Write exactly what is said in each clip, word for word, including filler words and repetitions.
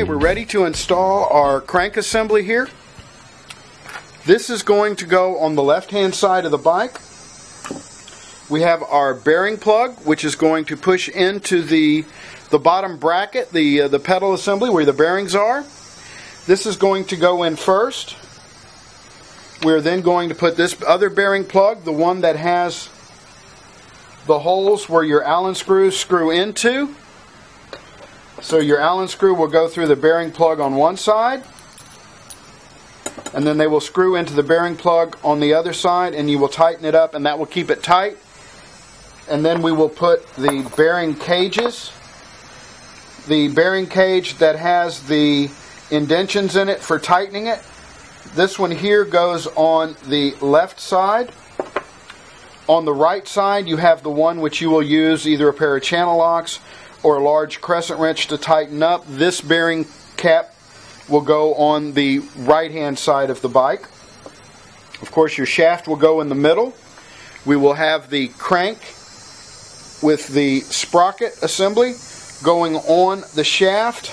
Okay, we're ready to install our crank assembly here. This is going to go on the left-hand side of the bike. We have our bearing plug, which is going to push into the, the bottom bracket, the, uh, the pedal assembly where the bearings are. This is going to go in first. We're then going to put this other bearing plug, the one that has the holes where your Allen screws screw into. So your Allen screw will go through the bearing plug on one side, and then they will screw into the bearing plug on the other side, and you will tighten it up, and that will keep it tight. And then we will put the bearing cages, the bearing cage that has the indentions in it for tightening it. This one here goes on the left side. On the right side, you have the one which you will use either a pair of channel locks or a large crescent wrench to tighten up. This bearing cap will go on the right-hand side of the bike. Of course, your shaft will go in the middle. We will have the crank with the sprocket assembly going on the shaft.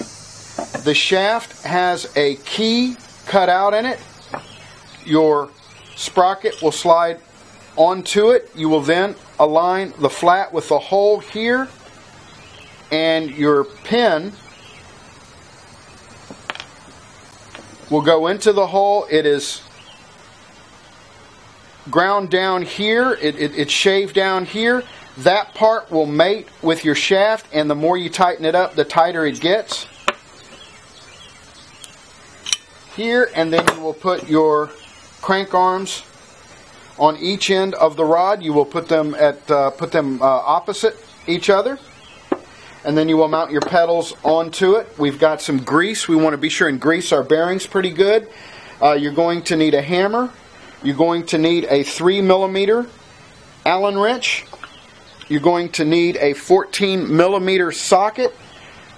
The shaft has a key cut out in it. Your sprocket will slide onto it. You will then align the flat with the hole here, and your pin will go into the hole. It is ground down here. It, it, it's shaved down here. That part will mate with your shaft, and the more you tighten it up, the tighter it gets. Here, and then you will put your crank arms on each end of the rod. You will put them at uh, put them uh, opposite each other, and then you will mount your pedals onto it. We've got some grease. We want to be sure and grease our bearings pretty good. Uh, you're going to need a hammer. You're going to need a three millimeter Allen wrench. You're going to need a fourteen millimeter socket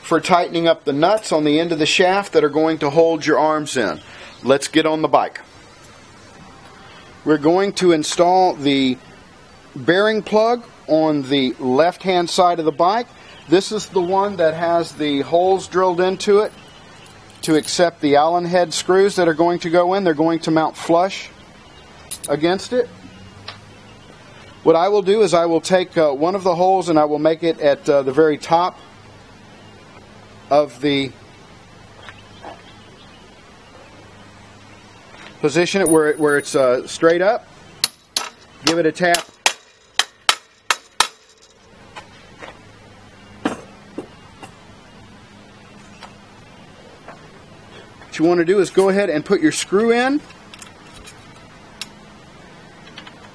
for tightening up the nuts on the end of the shaft that are going to hold your arms in. Let's get on the bike. We're going to install the bearing plug on the left-hand side of the bike. This is the one that has the holes drilled into it to accept the Allen head screws that are going to go in. They're going to mount flush against it. What I will do is I will take uh, one of the holes and I will make it at uh, the very top of the position, it where, it, where it's uh, straight up, give it a tap, what you want to do is go ahead and put your screw in,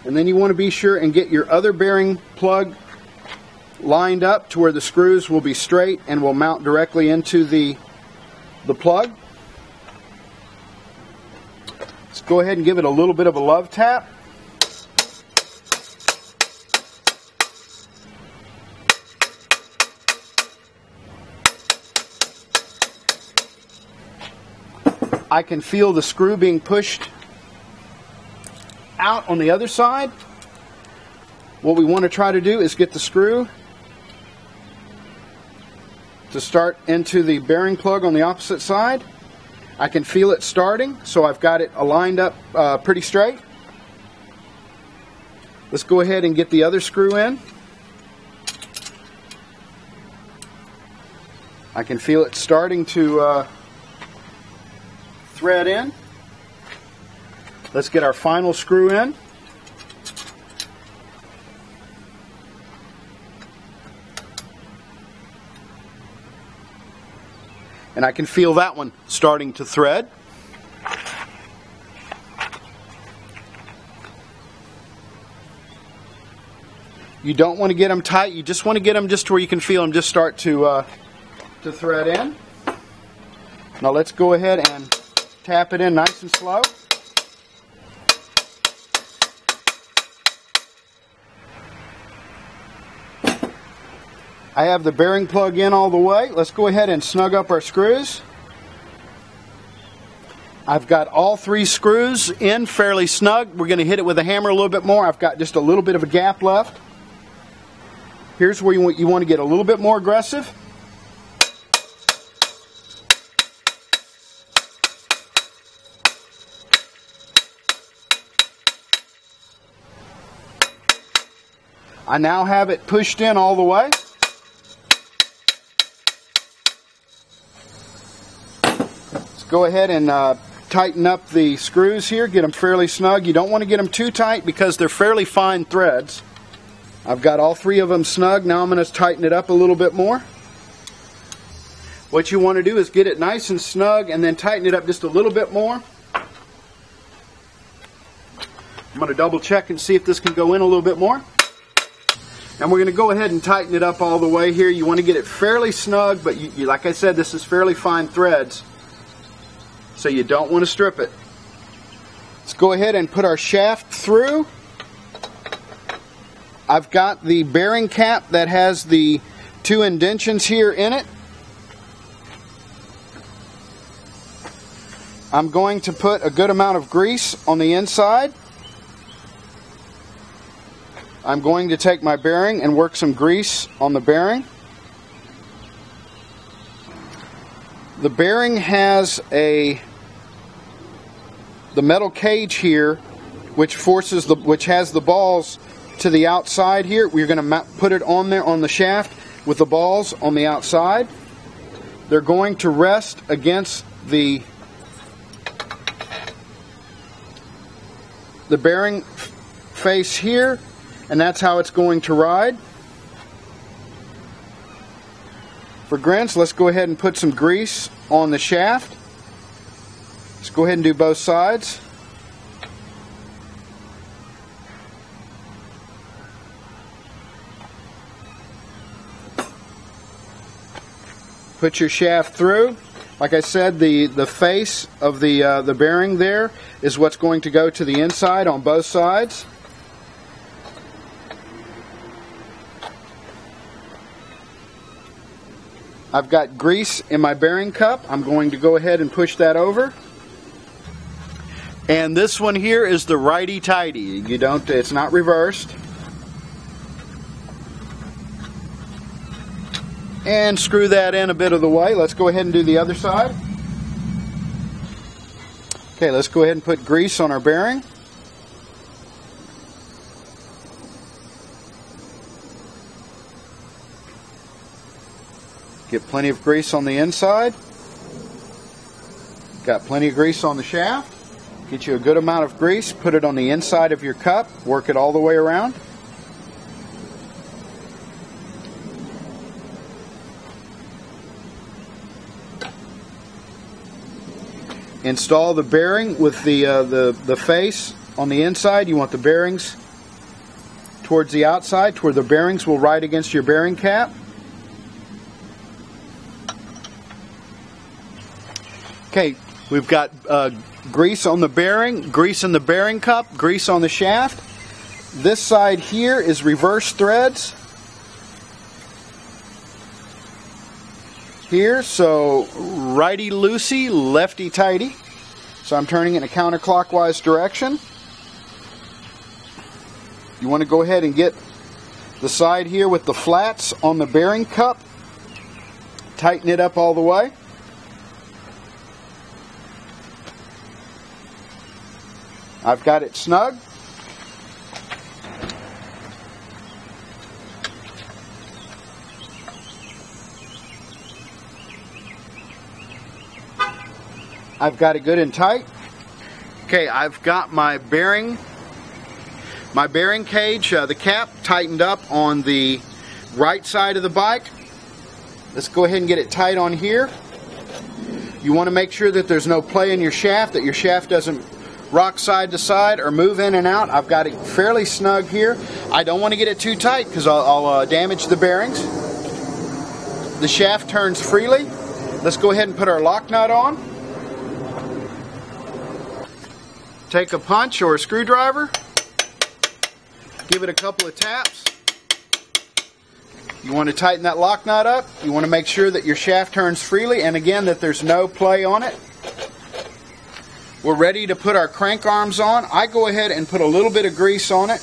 and then you want to be sure and get your other bearing plug lined up to where the screws will be straight and will mount directly into the, the plug. Let's go ahead and give it a little bit of a love tap. I can feel the screw being pushed out on the other side. What we want to try to do is get the screw to start into the bearing plug on the opposite side. I can feel it starting, so I've got it aligned up uh, pretty straight. Let's go ahead and get the other screw in. I can feel it starting to uh, thread in. Let's get our final screw in. And I can feel that one starting to thread. You don't want to get them tight. You just want to get them just to where you can feel them just start to uh, to thread in. Now let's go ahead and tap it in nice and slow. I have the bearing plug in all the way. Let's go ahead and snug up our screws. I've got all three screws in fairly snug. We're going to hit it with a hammer a little bit more. I've got just a little bit of a gap left. Here's where you want, you want to get a little bit more aggressive. I now have it pushed in all the way. Let's go ahead and uh, tighten up the screws here, get them fairly snug. You don't want to get them too tight because they're fairly fine threads. I've got all three of them snug. Now I'm going to tighten it up a little bit more. What you want to do is get it nice and snug and then tighten it up just a little bit more. I'm going to double check and see if this can go in a little bit more. And we're going to go ahead and tighten it up all the way here. You want to get it fairly snug, but you, you, like I said, this is fairly fine threads, so you don't want to strip it. Let's go ahead and put our shaft through. I've got the bearing cap that has the two indentions here in it. I'm going to put a good amount of grease on the inside. I'm going to take my bearing and work some grease on the bearing. The bearing has a the metal cage here, which forces the which has the balls to the outside here. We're going to put it on there on the shaft with the balls on the outside. They're going to rest against the the bearing face here. And that's how it's going to ride. For grins, let's go ahead and put some grease on the shaft. Let's go ahead and do both sides. Put your shaft through. Like I said, the, the face of the, uh, the bearing there is what's going to go to the inside on both sides. I've got grease in my bearing cup. I'm going to go ahead and push that over. And this one here is the righty-tighty. You don't, it's not reversed. And screw that in a bit of the way. Let's go ahead and do the other side. Okay, let's go ahead and put grease on our bearing. Get plenty of grease on the inside. Got plenty of grease on the shaft. Get you a good amount of grease. Put it on the inside of your cup. Work it all the way around. Install the bearing with the, uh, the, the face on the inside. You want the bearings towards the outside, to where the bearings will ride against your bearing cap. Okay, we've got uh, grease on the bearing, grease in the bearing cup, grease on the shaft. This side here is reverse threads here, so righty-loosey, lefty-tighty. So I'm turning in a counterclockwise direction. You want to go ahead and get the side here with the flats on the bearing cup. Tighten it up all the way. I've got it snug. I've got it good and tight. Okay, I've got my bearing, my bearing cage, uh, the cap tightened up on the right side of the bike. Let's go ahead and get it tight on here. You want to make sure that there's no play in your shaft, that your shaft doesn't rock side to side or move in and out. I've got it fairly snug here. I don't want to get it too tight because I'll, I'll uh, damage the bearings. The shaft turns freely. Let's go ahead and put our lock nut on. Take a punch or a screwdriver. Give it a couple of taps. You want to tighten that lock nut up. You want to make sure that your shaft turns freely and again that there's no play on it. We're ready to put our crank arms on. I go ahead and put a little bit of grease on it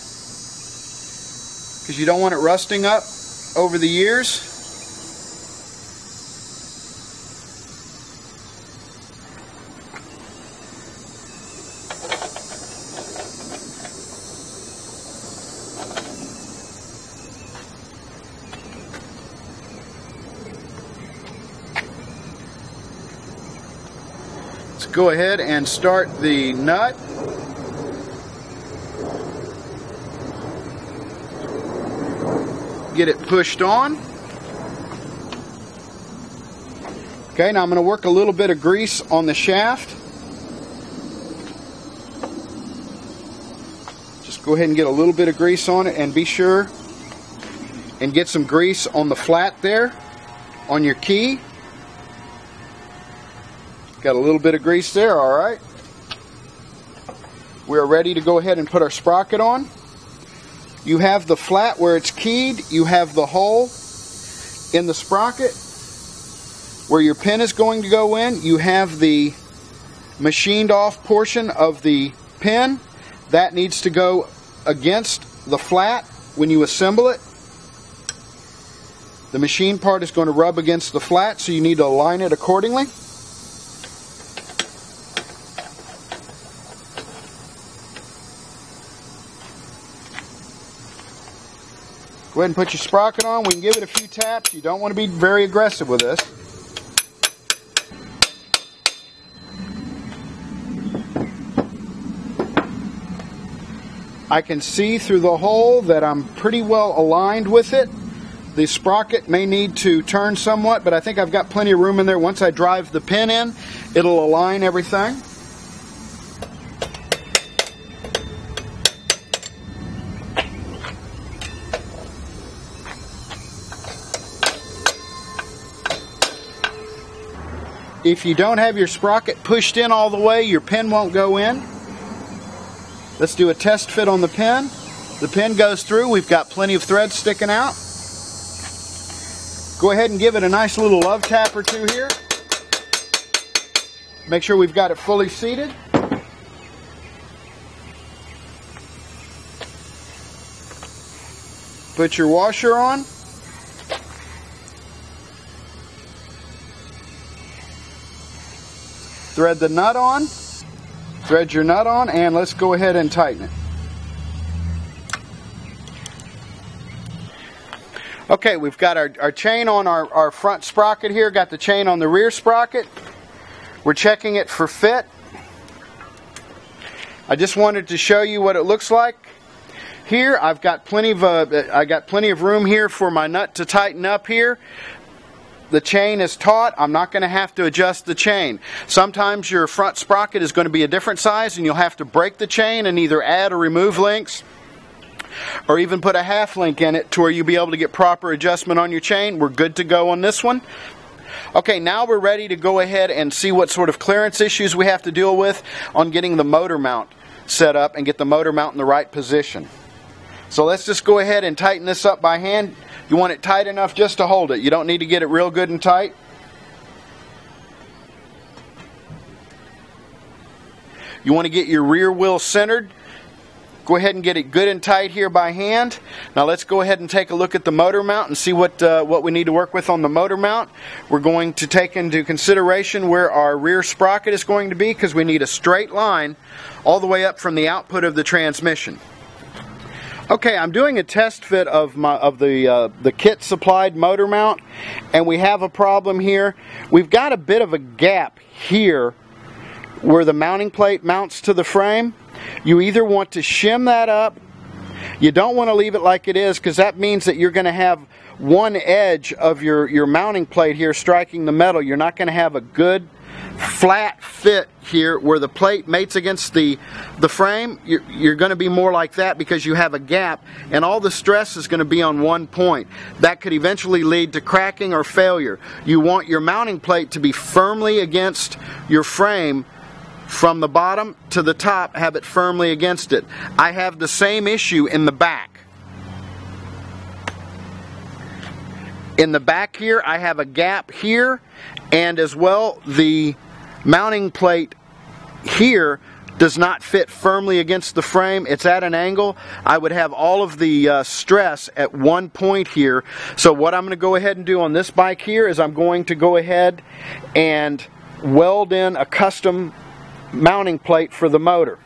because you don't want it rusting up over the years. go ahead and start the nut. Get it pushed on. Okay, now I'm going to work a little bit of grease on the shaft. Just go ahead and get a little bit of grease on it, and be sure and get some grease on the flat there on your key. Got a little bit of grease there, all right. We're ready to go ahead and put our sprocket on. You have the flat where it's keyed. You have the hole in the sprocket where your pin is going to go in. You have the machined off portion of the pin. That needs to go against the flat when you assemble it. The machined part is going to rub against the flat, so you need to align it accordingly. Go ahead and put your sprocket on. We can give it a few taps. You don't want to be very aggressive with this. I can see through the hole that I'm pretty well aligned with it. The sprocket may need to turn somewhat, but I think I've got plenty of room in there. Once I drive the pin in, it'll align everything. If you don't have your sprocket pushed in all the way, your pin won't go in. Let's do a test fit on the pin. The pin goes through. We've got plenty of thread sticking out. Go ahead and give it a nice little love tap or two here. Make sure we've got it fully seated. Put your washer on. Thread the nut on, thread your nut on, and let's go ahead and tighten it. Okay, we've got our, our chain on our, our front sprocket here, got the chain on the rear sprocket. We're checking it for fit. I just wanted to show you what it looks like. Here, I've got plenty of, uh, I got plenty of room here for my nut to tighten up here. The chain is taut. I'm not going to have to adjust the chain. Sometimes your front sprocket is going to be a different size and you'll have to break the chain and either add or remove links or even put a half link in it to where you'll be able to get proper adjustment on your chain. We're good to go on this one. Okay, now we're ready to go ahead and see what sort of clearance issues we have to deal with on getting the motor mount set up and get the motor mount in the right position. So let's just go ahead and tighten this up by hand. You want it tight enough just to hold it. You don't need to get it real good and tight. You want to get your rear wheel centered. Go ahead and get it good and tight here by hand. Now let's go ahead and take a look at the motor mount and see what, uh, what we need to work with on the motor mount. We're going to take into consideration where our rear sprocket is going to be, because we need a straight line all the way up from the output of the transmission. Okay, I'm doing a test fit of my of the uh, the kit supplied motor mount, and we have a problem here. We've got a bit of a gap here where the mounting plate mounts to the frame. You either want to shim that up. You don't want to leave it like it is, because that means that you're going to have one edge of your your mounting plate here striking the metal. You're not going to have a good flat fit here where the plate mates against the the frame. You're, you're going to be more like that because you have a gap, and all the stress is going to be on one point. That could eventually lead to cracking or failure. You want your mounting plate to be firmly against your frame from the bottom to the top. Have it firmly against it. I have the same issue in the back. In the back here, I have a gap here, and as well the mounting plate here does not fit firmly against the frame. It's at an angle. I would have all of the uh, stress at one point here. So what I'm going to go ahead and do on this bike here is I'm going to go ahead and weld in a custom mounting plate for the motor.